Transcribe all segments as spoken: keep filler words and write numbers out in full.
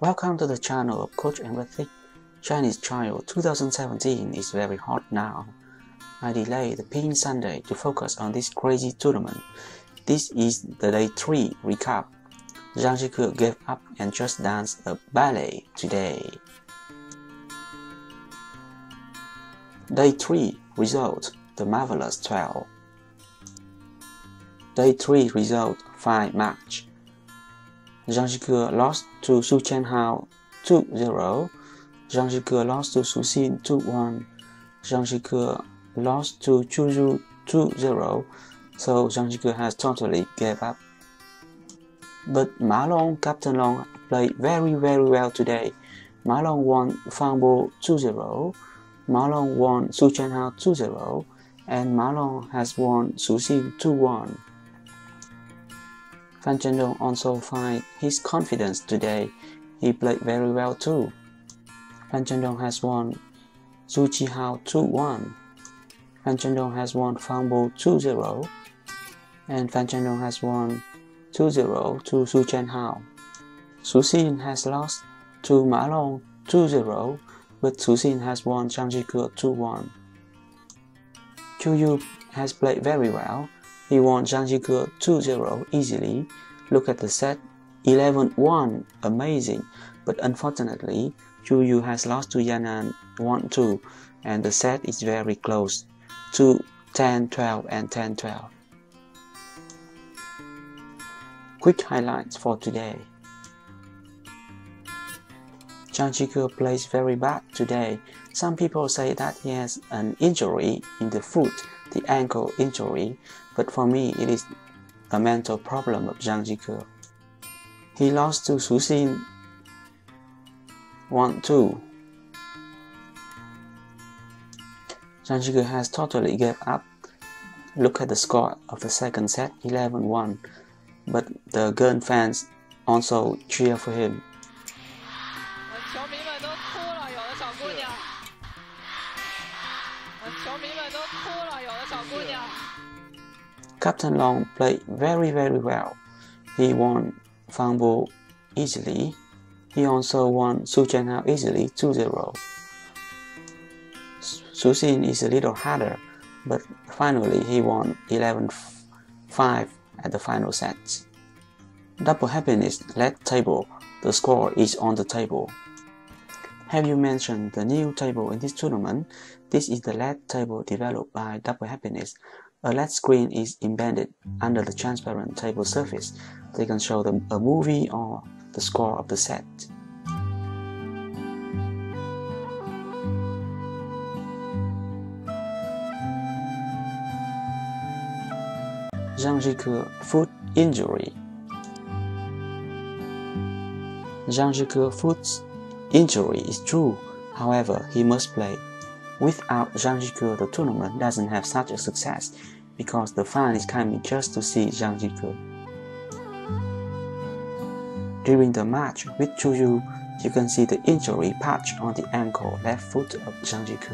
Welcome to the channel of Coach EmRatThich. Chinese Trial twenty seventeen is very hot now. I delayed the PingSunday to focus on this crazy tournament. This is the day three recap. Zhang Jike gave up and just danced a ballet today. Day three result: the Marvellous twelve. Day three result: five match. Zhang Jike lost to Su Chenhao two zero. Zhang Jike lost to Su Xin two one. Zhang Jike lost to Chu Zhu two zero. So Zhang Jike has totally gave up. But Ma Long, Captain Long, played very very well today. Ma Long won Fangbo two zero. Ma Long won Zhou Chen Hao two zero. And Ma Long has won Su Xin two one. Fan Zhendong also find his confidence today. He played very well too. Fan Zhendong has won Zhu Jihao two one. Fan Zhendong has won Fangbo two zero. And Fan Zhendong has won two zero to Su Jianhao. Su Xin has lost to Ma Long two zero, but Su Xin has won Zhang Jike two one. Qiu Yu has played very well. He won Zhang Jike two zero easily. Look at the set, eleven one, amazing. But unfortunately, Zhou Yu has lost to Yan An one two, and the set is very close to ten twelve and ten twelve. Quick highlights for today. Zhang Jike plays very bad today. Some people say that he has an injury in the foot, the ankle injury, but for me it is a mental problem of Zhang Jike. He lost to Su Xin one two. Zhang Jike has totally gave up. Look at the score of the second set, eleven one, but the Gun fans also cheer for him. Captain Long played very very well. He won Fangbo easily. He also won Su Jianhao easily two zero. Su Xin is a little harder, but finally he won eleven five at the final set. Double Happiness led table. The score is on the table. Have you mentioned the new table in this tournament? This is the L E D table developed by Double Happiness. A L E D screen is embedded under the transparent table surface. They can show them a movie or the score of the set. Zhang Jike foot injury. Zhang Jike foot's injury is true. However, he must play. Without Zhang Jike, the tournament doesn't have such a success, because the fan is coming just to see Zhang Jike. During the match with Chu Yu, you can see the injury patch on the ankle left foot of Zhang Jike.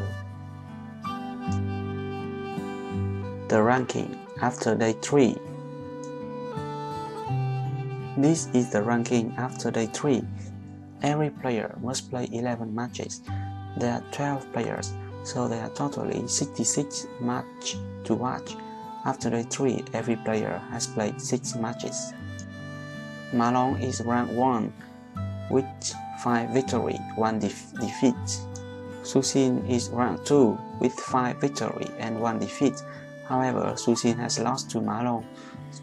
The ranking after day three. This is the ranking after day three. Every player must play eleven matches. There are twelve players, so there are totally sixty-six matches to watch. After day three, every player has played six matches. Ma Long is rank one with five victory, one def defeat. Su Xin is rank two with five victory and one defeat. However, Su Xin has lost to Ma Long,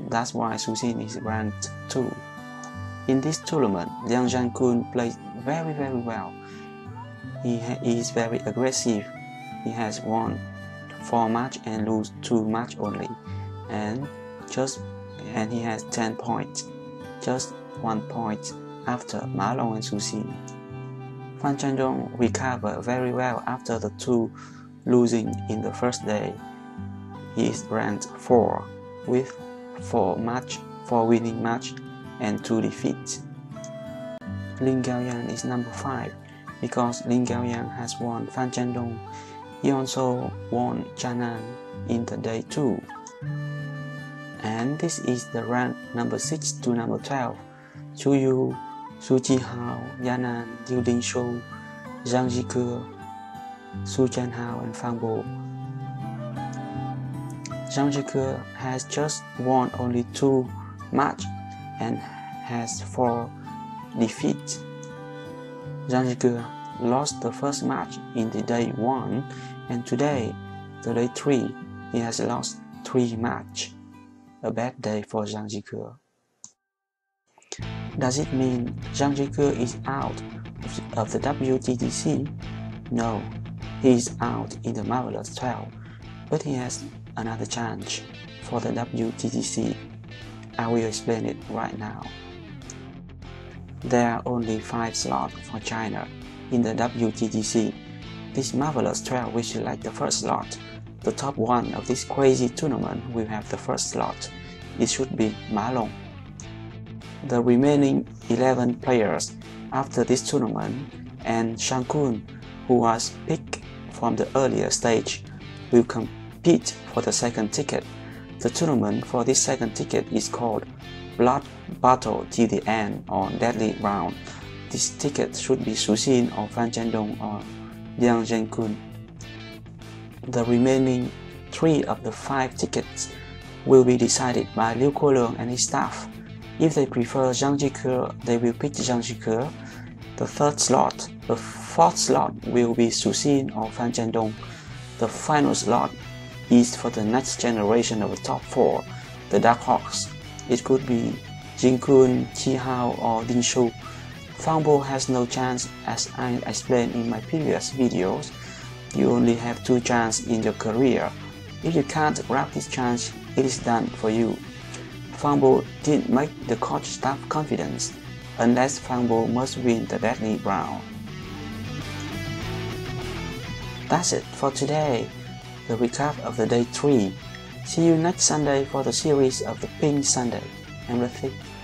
that's why Su Xin is ranked two. In this tournament, Liang Jingkun plays very very well. He, he is very aggressive. He has won four match and lose two match only, and just and he has ten points, just one point after Ma Long and Su Xin. Fan Zhendong recovered very well after the two losing in the first day. He is ranked four with four match, four winning match, and two defeats. Lin Gaoyang is number five. Because Lin Gaoyang has won Fan Zhendong, he also won Chanan in the day two. And this is the rank number six to number twelve. Zhou Yu, Su Jihao, Yan An, Ding Shou, Zhang Jike, Su Chenhao, and Fangbo. Zhang Jike has just won only two matches and has four defeats. Zhang Jike lost the first match in the day one, and today, the day three, he has lost three matches. A bad day for Zhang Jike. Does it mean Zhang Jike is out of the W T T C? No, he is out in the Marvellous twelve, but he has another chance for the W T T C. I will explain it right now. There are only five slots for China in the W T T C. This Marvellous twelve will select the first slot. The top one of this crazy tournament will have the first slot. It should be Ma Long. The remaining eleven players after this tournament and Shang Kun, who was picked from the earlier stage, will compete for the second ticket. The tournament for this second ticket is called Blood Battle to the End or Deadly Round. This ticket should be Su Xin or Fan Zhendong or Liang Jingkun. The remaining three of the five tickets will be decided by Liu Kuolong and his staff. If they prefer Zhang Jike, they will pick Zhang Jike. The third slot, the fourth slot will be Su Xin or Fan Zhendong. The final slot is for the next generation of the top four, the Dark Hawks. It could be Jingkun, Qihao, or Ding Shou. Fangbo has no chance, as I explained in my previous videos. You only have two chances in your career. If you can't grab this chance, it is done for you. Fangbo didn't make the coach staff confidence, unless Fangbo must win the Deadly Round. That's it for today, the recap of the day three. See you next Sunday for the series of the PingSunday. EmRatThich.